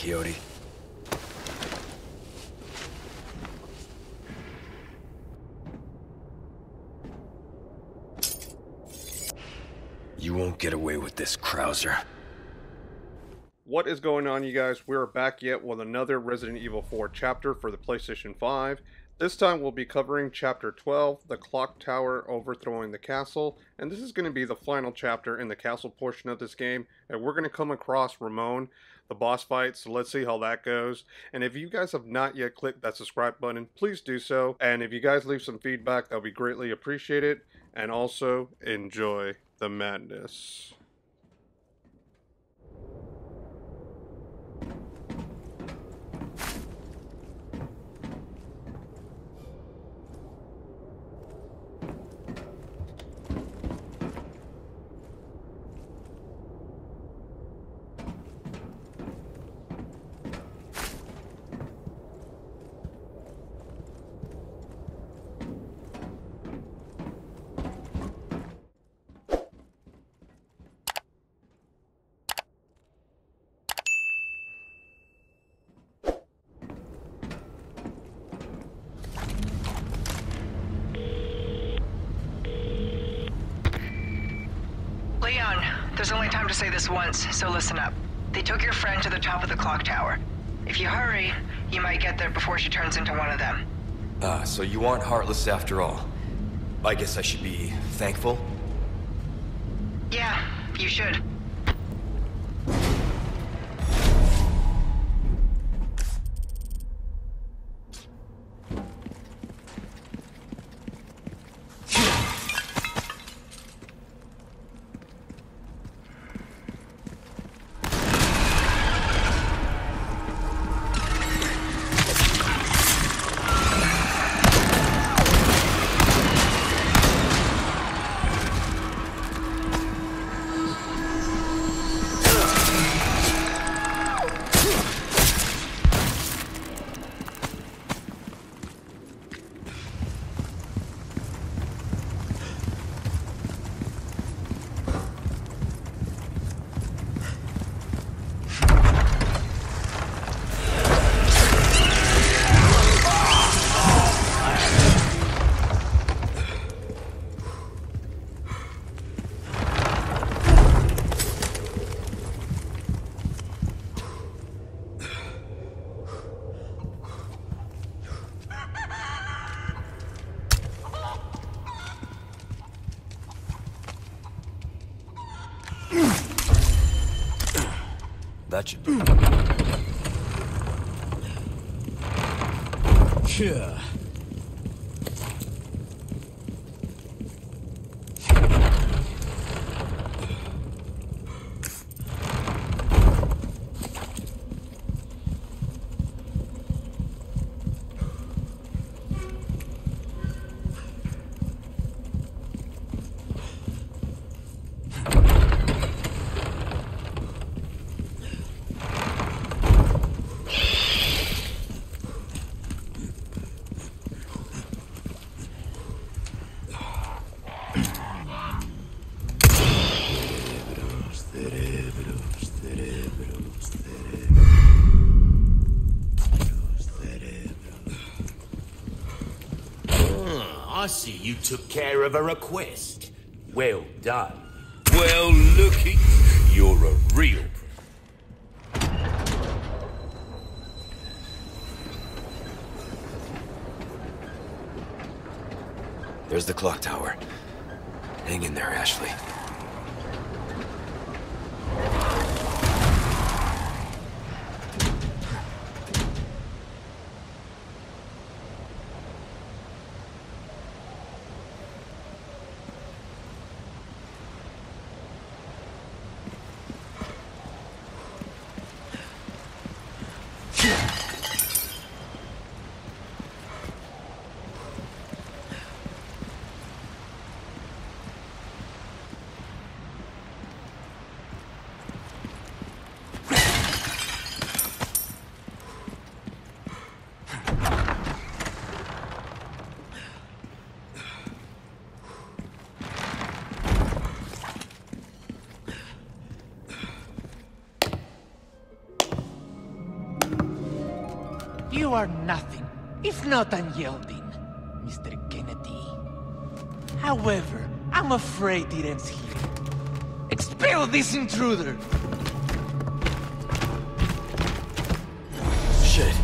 Coyote. You won't get away with this, Krauser. What is going on, you guys? We're back yet with another Resident Evil 4 chapter for the PlayStation 5. This time we'll be covering Chapter 12, The Clock Tower Overthrowing the Castle. And this is going to be the final chapter in the castle portion of this game. And we're going to come across Ramón, the boss fight, so let's see how that goes. And if you guys have not yet clicked that subscribe button, please do so. And if you guys leave some feedback, that'll be greatly appreciated. And also, enjoy the madness. There's only time to say this once, so listen up. They took your friend to the top of the clock tower. If you hurry, you might get there before she turns into one of them. So you aren't heartless after all. I guess I should be thankful? Yeah, you should. That should be. Yeah. I see you took care of a request. Well done. Well, looky, you're a real... There's the clock tower. Hang in there, Ashley. You are nothing, if not unyielding, Mr. Kennedy. However, I'm afraid it ends here. Expel this intruder! Shit.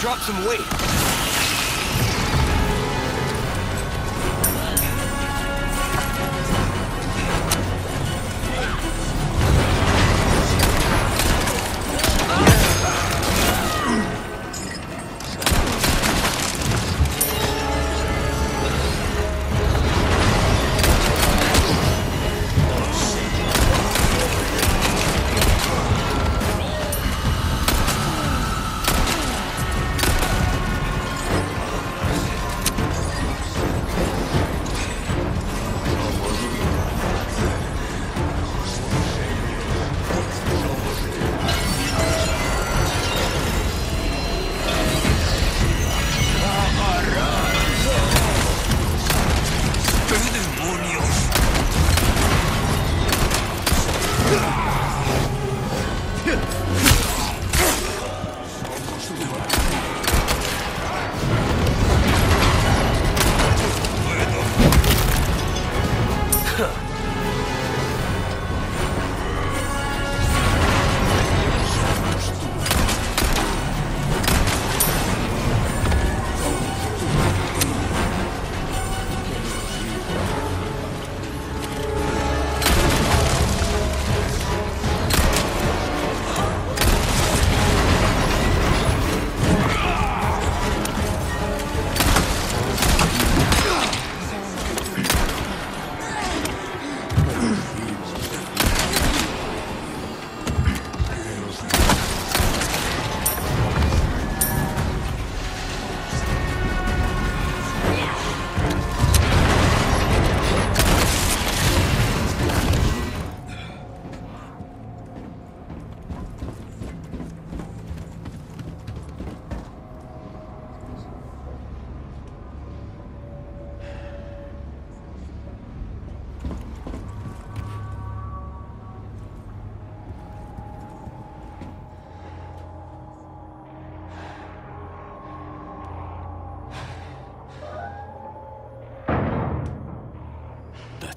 drop some weight.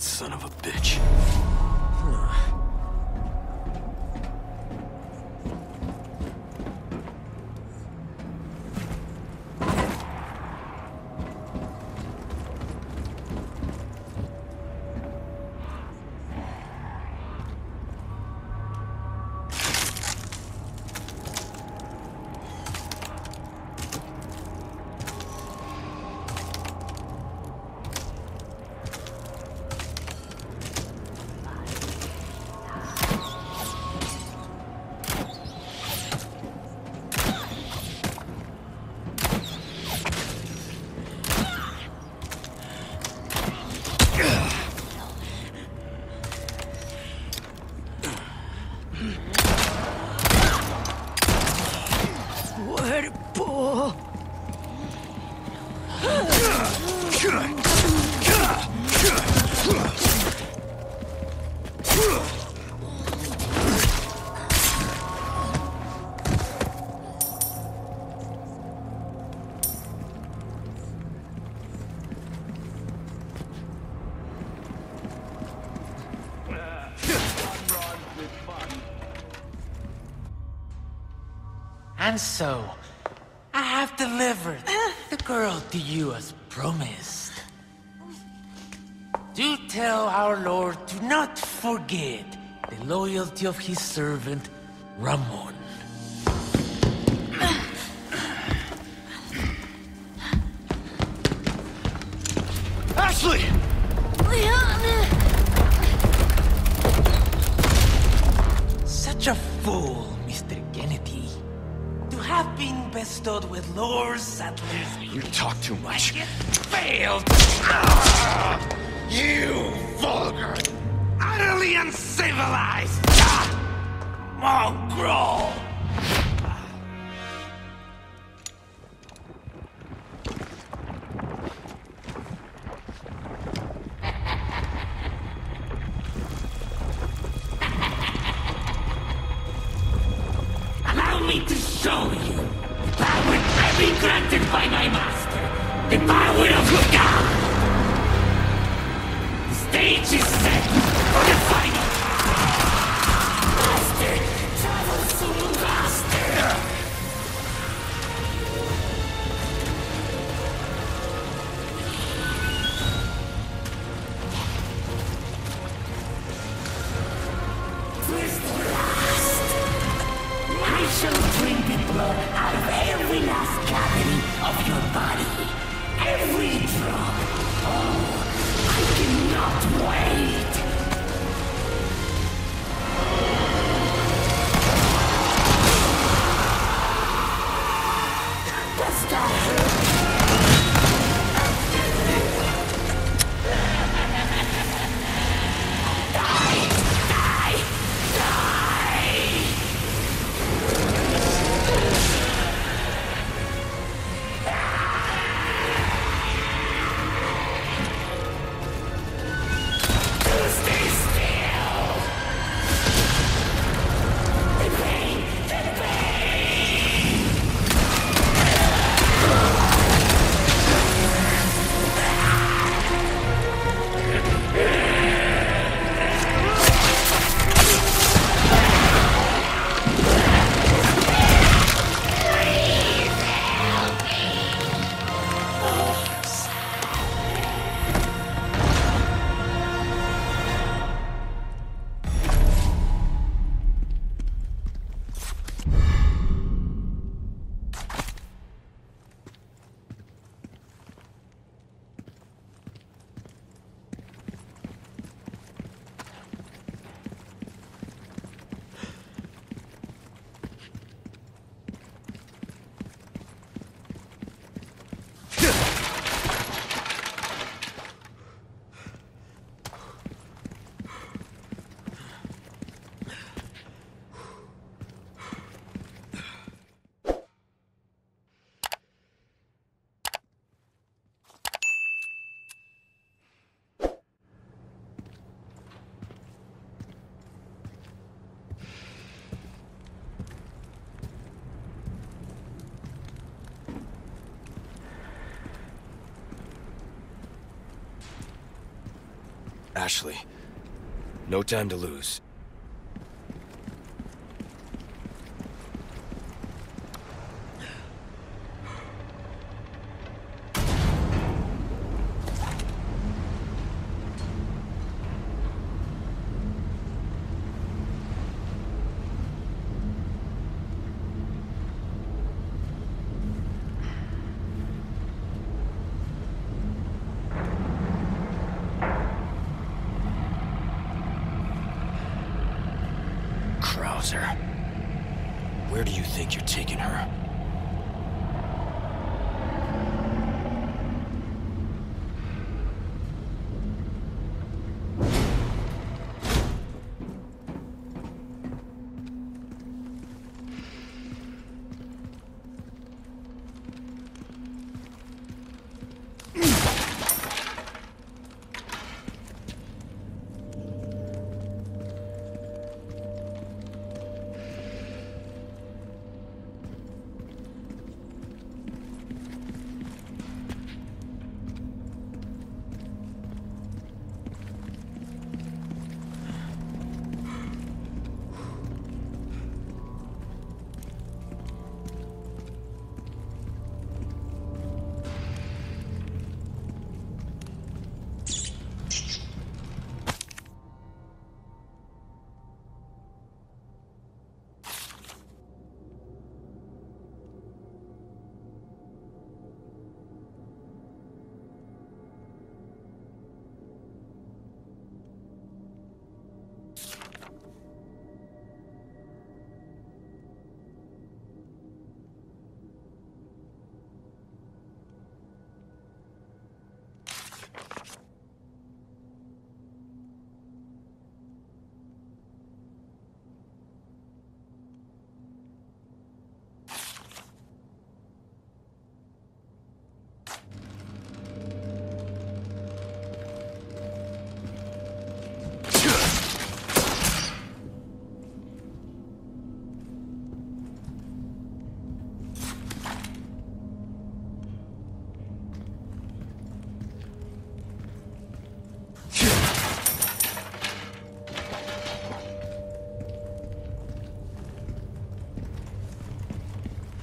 Son of a bitch. And so, I have delivered the girl to you as promised. Do tell our Lord to not forget the loyalty of his servant, Ramón. Ashley! Such a fool, Mr. Kennedy. To have been bestowed with Lord Sadler's... You talk too much. It failed! You vulgar, utterly uncivilized! Mongrel! of your body, every drop. Oh, I cannot wait. Does that hurt? Die! Ashley, no time to lose. Where do you think you're taking her?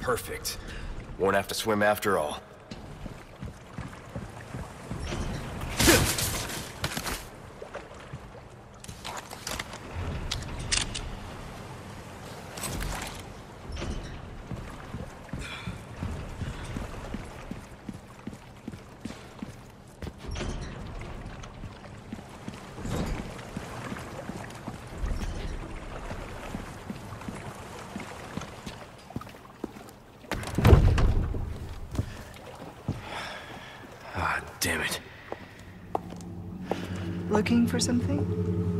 Perfect. Won't have to swim after all. looking for something?